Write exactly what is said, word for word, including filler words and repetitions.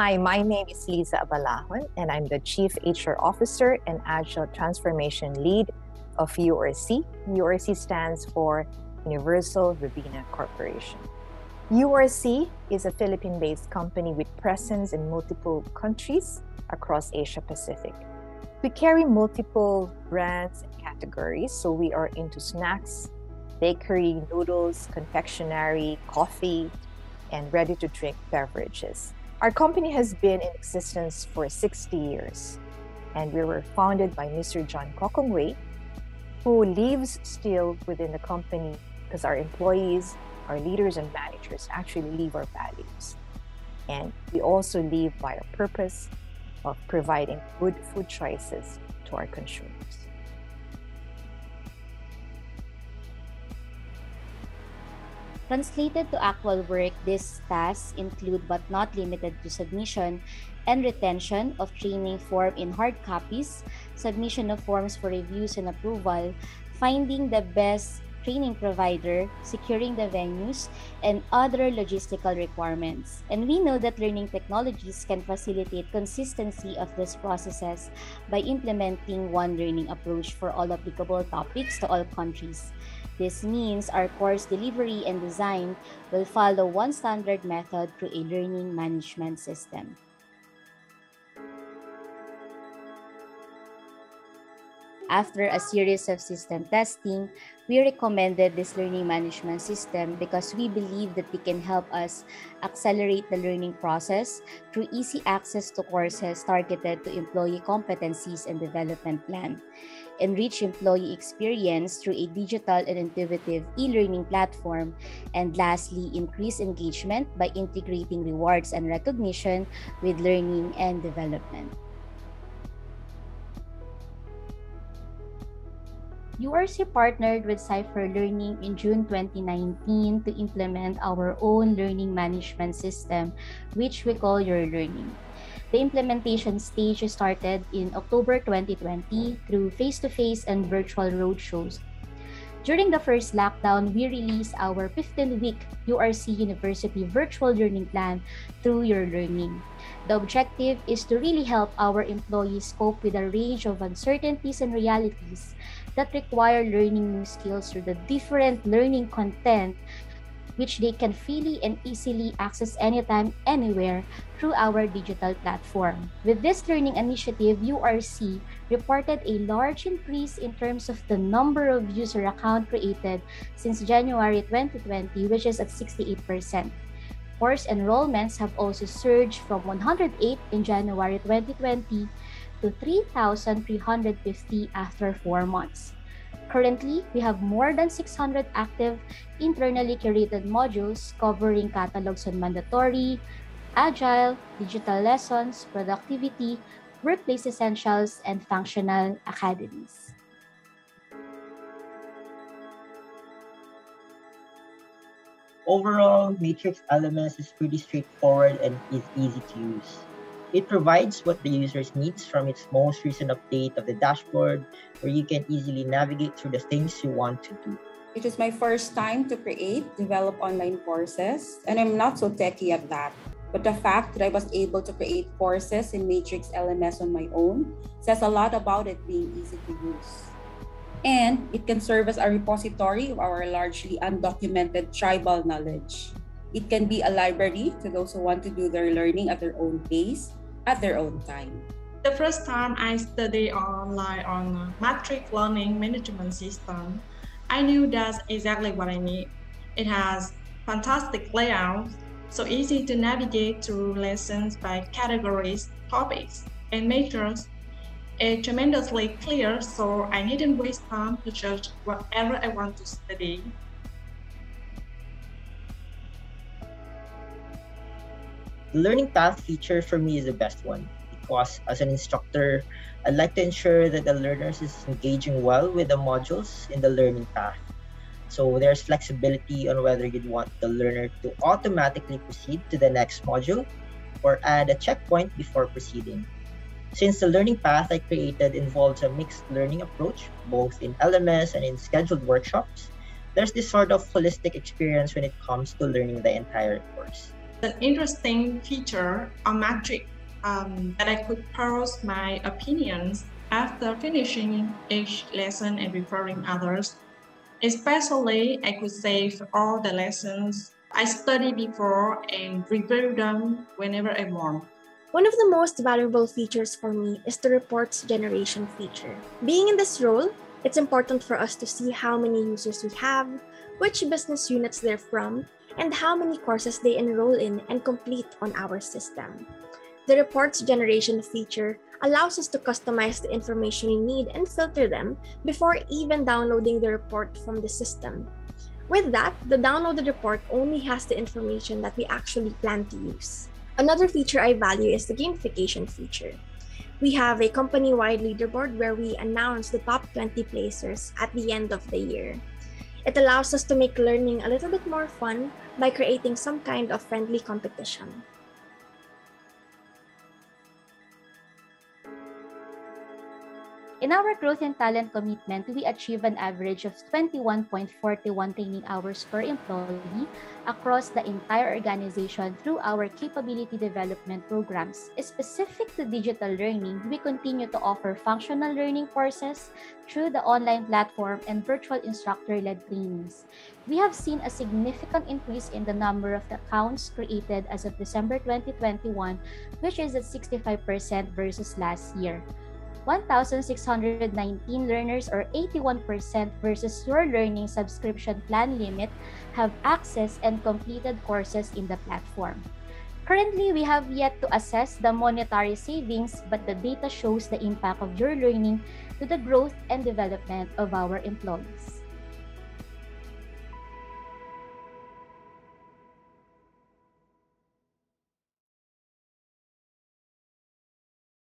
Hi, my name is Lisa Abalahon, and I'm the Chief H R Officer and Agile Transformation Lead of U R C. U R C stands for Universal Robina Corporation. U R C is a Philippine-based company with presence in multiple countries across Asia Pacific. We carry multiple brands and categories, so we are into snacks, bakery, noodles, confectionery, coffee, and ready-to-drink beverages. Our company has been in existence for sixty years, and we were founded by Mister John Gokongwei, who lives still within the company because our employees, our leaders and managers actually live our values. And we also live by our purpose of providing good food choices to our consumers. Translated to actual work, these tasks include but not limited to submission and retention of training form in hard copies, submission of forms for reviews and approval, finding the best training provider, securing the venues, and other logistical requirements. And we know that learning technologies can facilitate consistency of these processes by implementing one learning approach for all applicable topics to all countries. This means our course delivery and design will follow one standard method through a learning management system. After a series of system testing, we recommended this learning management system because we believe that it can help us accelerate the learning process through easy access to courses targeted to employee competencies and development plan, enrich employee experience through a digital and intuitive e-learning platform, and lastly, increase engagement by integrating rewards and recognition with learning and development. U R C partnered with Cypher Learning in June twenty nineteen to implement our own learning management system, which we call Your Learning. The implementation stage started in October twenty twenty through face-to-face and virtual roadshows. During the first lockdown, we released our fifteen-week U R C University virtual learning plan through Your Learning. The objective is to really help our employees cope with a range of uncertainties and realities that require learning new skills through the different learning content which they can freely and easily access anytime, anywhere through our digital platform. With this learning initiative, U R C reported a large increase in terms of the number of user accounts created since January twenty twenty, which is at sixty-eight percent. Course enrollments have also surged from one hundred eight in January twenty twenty to three thousand three hundred fifty after four months. Currently, we have more than six hundred active internally curated modules covering catalogs on mandatory, agile, digital lessons, productivity, workplace essentials, and functional academies. Overall, Matrix L M S is pretty straightforward and is easy to use. It provides what the user needs from its most recent update of the dashboard, where you can easily navigate through the things you want to do. It is my first time to create, develop online courses, and I'm not so techy at that. But the fact that I was able to create courses in Matrix L M S on my own says a lot about it being easy to use. And it can serve as a repository of our largely undocumented tribal knowledge. It can be a library to those who want to do their learning at their own pace, at their own time. The first time I studied online on Matrix Learning Management System, I knew that's exactly what I need. It has fantastic layout, so easy to navigate through lessons by categories, topics, and majors. It's tremendously clear, so I didn't waste time to search whatever I want to study. The learning path feature for me is the best one because as an instructor, I like to ensure that the learners is engaging well with the modules in the learning path. So there's flexibility on whether you'd want the learner to automatically proceed to the next module or add a checkpoint before proceeding. Since the learning path I created involves a mixed learning approach, both in L M S and in scheduled workshops, there's this sort of holistic experience when it comes to learning the entire course. An interesting feature or metric um, that I could post my opinions after finishing each lesson and referring others. Especially, I could save all the lessons I studied before and review them whenever I want. One of the most valuable features for me is the reports generation feature. Being in this role, it's important for us to see how many users we have, which business units they're from, and how many courses they enroll in and complete on our system. The reports generation feature allows us to customize the information we need and filter them before even downloading the report from the system. With that, the downloaded report only has the information that we actually plan to use. Another feature I value is the gamification feature. We have a company-wide leaderboard where we announce the top twenty placers at the end of the year. It allows us to make learning a little bit more fun by creating some kind of friendly competition. In our growth and talent commitment, we achieve an average of twenty-one point four one training hours per employee across the entire organization through our capability development programs. Specific to digital learning, we continue to offer functional learning courses through the online platform and virtual instructor-led trainings. We have seen a significant increase in the number of accounts created as of December twenty twenty-one, which is at sixty-five percent versus last year. one thousand six hundred nineteen learners or eighty-one percent versus Your Learning subscription plan limit have accessed and completed courses in the platform. Currently, we have yet to assess the monetary savings, but the data shows the impact of Your Learning to the growth and development of our employees.